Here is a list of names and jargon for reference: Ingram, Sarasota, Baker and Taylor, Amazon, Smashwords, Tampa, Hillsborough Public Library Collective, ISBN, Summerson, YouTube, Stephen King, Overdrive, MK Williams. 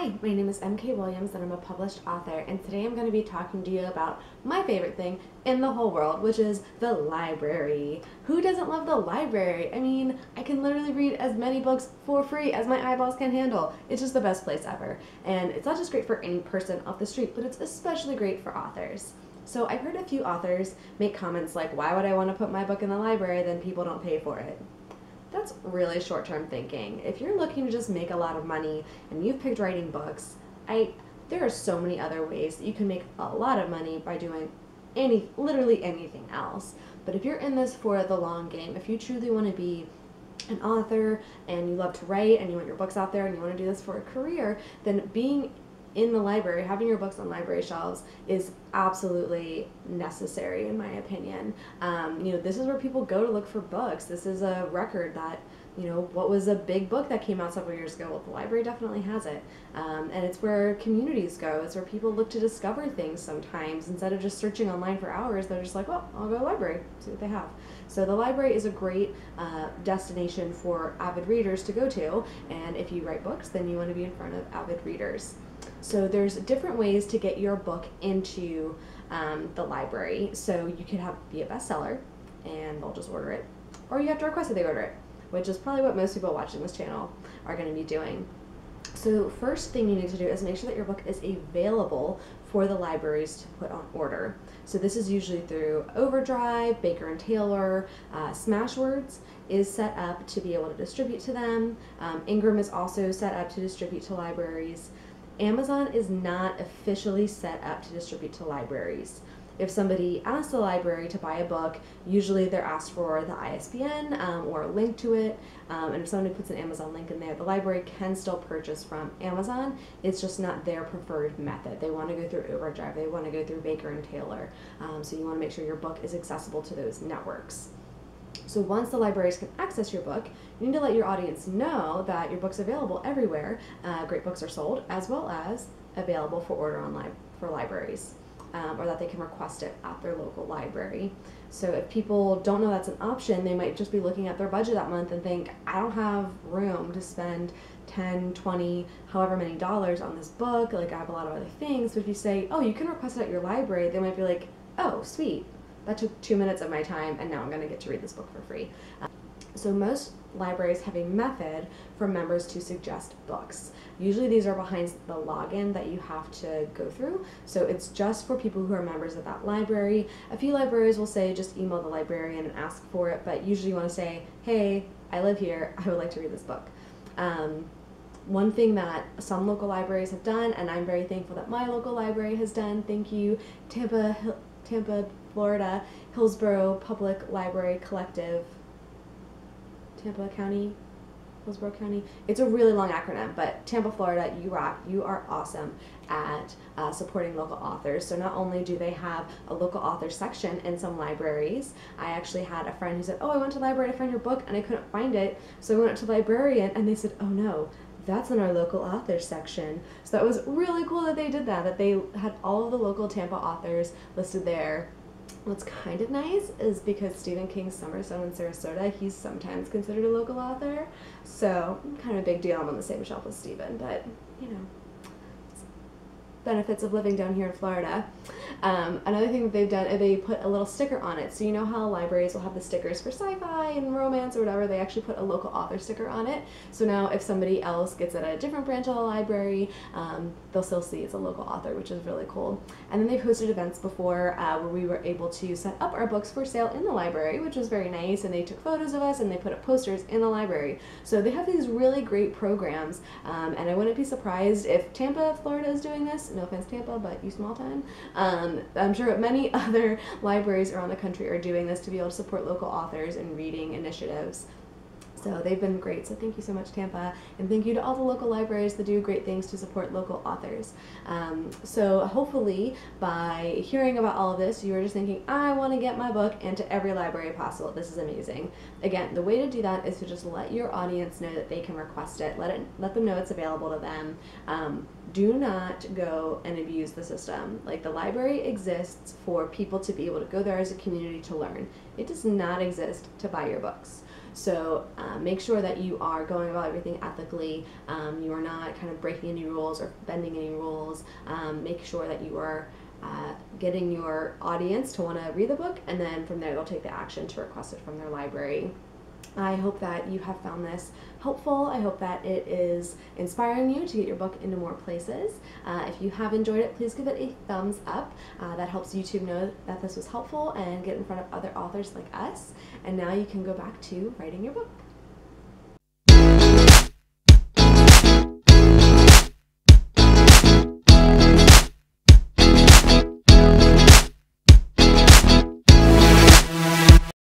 Hi, my name is MK Williams and I'm a published author, and today I'm going to be talking to you about my favorite thing in the whole world, which is the library. Who doesn't love the library? I mean, I can literally read as many books for free as my eyeballs can handle. It's just the best place ever. And it's not just great for any person off the street, but it's especially great for authors. So I've heard a few authors make comments like, why would I want to put my book in the library, then people don't pay for it? That's really short-term thinking. If you're looking to just make a lot of money and you've picked writing books, there are so many other ways that you can make a lot of money by doing literally anything else. But if you're in this for the long game, if you truly want to be an author and you love to write and you want your books out there and you want to do this for a career, then being in the library, having your books on library shelves is absolutely necessary in my opinion. You know, this is where people go to look for books. This is a record that, you know, what was a big book that came out several years ago? Well, the library definitely has it. And it's where communities go. It's where people look to discover things sometimes. Instead of just searching online for hours, they're just like, well, I'll go to the library, see what they have. So the library is a great destination for avid readers to go to. And if you write books, then you want to be in front of avid readers. So there's different ways to get your book into the library. So you could be a bestseller and they'll just order it. Or you have to request that they order it, which is probably what most people watching this channel are going to be doing. So first thing you need to do is make sure that your book is available for the libraries to put on order. So this is usually through Overdrive, Baker and Taylor, Smashwords is set up to be able to distribute to them. Ingram is also set up to distribute to libraries. Amazon is not officially set up to distribute to libraries. If somebody asks the library to buy a book, usually they're asked for the ISBN or a link to it. And if somebody puts an Amazon link in there, the library can still purchase from Amazon. It's just not their preferred method. They want to go through Overdrive. They want to go through Baker and Taylor. So you want to make sure your book is accessible to those networks. So once the libraries can access your book, you need to let your audience know that your book's available everywhere. Great books are sold, as well as available for order online for libraries, or that they can request it at their local library. So if people don't know that's an option, they might just be looking at their budget that month and think, I don't have room to spend 10, 20, however many dollars on this book, like I have a lot of other things. But if you say, oh, you can request it at your library, they might be like, oh, sweet. That took 2 minutes of my time, and now I'm going to get to read this book for free. So most libraries have a method for members to suggest books. Usually these are behind the login that you have to go through. So it's just for people who are members of that library. A few libraries will say just email the librarian and ask for it, but usually you want to say, hey, I live here, I would like to read this book. One thing that some local libraries have done, and I'm very thankful that my local library has done, thank you, Tampa, Florida, Hillsborough Public Library Collective, Hillsborough County. It's a really long acronym, but Tampa, Florida, you rock. You are awesome at supporting local authors. So not only do they have a local author section in some libraries, I actually had a friend who said, oh, I went to the library to find your book and I couldn't find it. So I went up to the librarian and they said, oh no, that's in our local authors section. So that was really cool that they did that they had all of the local Tampa authors listed there. What's kind of nice is because Stephen King's Summerson in Sarasota, he's sometimes considered a local author, so kind of a big deal. I'm on the same shelf as Stephen, but you know, benefits of living down here in Florida. Another thing that they've done is they put a little sticker on it. So you know how libraries will have the stickers for sci-fi and romance or whatever, they actually put a local author sticker on it. So now if somebody else gets at a different branch of the library, they'll still see it's a local author, which is really cool. And then they've hosted events before where we were able to set up our books for sale in the library, which was very nice, and they took photos of us and they put up posters in the library. So they have these really great programs, and I wouldn't be surprised if Tampa, Florida is doing this. No offense, Tampa, but you small time. I'm sure many other libraries around the country are doing this to be able to support local authors and reading initiatives. So they've been great. So thank you so much, Tampa. And thank you to all the local libraries that do great things to support local authors. So hopefully by hearing about all of this, you were just thinking, I want to get my book into every library possible. This is amazing. Again, the way to do that is to just let your audience know that they can request it. Let them know it's available to them. Do not go and abuse the system. Like, the library exists for people to be able to go there as a community to learn. It does not exist to buy your books. So make sure that you are going about everything ethically. You are not kind of breaking any rules or bending any rules. Make sure that you are getting your audience to want to read the book, and then from there they'll take the action to request it from their library. I hope that you have found this helpful. I hope that it is inspiring you to get your book into more places. If you have enjoyed it, please give it a thumbs up. That helps YouTube know that this was helpful and get in front of other authors like us. And now you can go back to writing your book.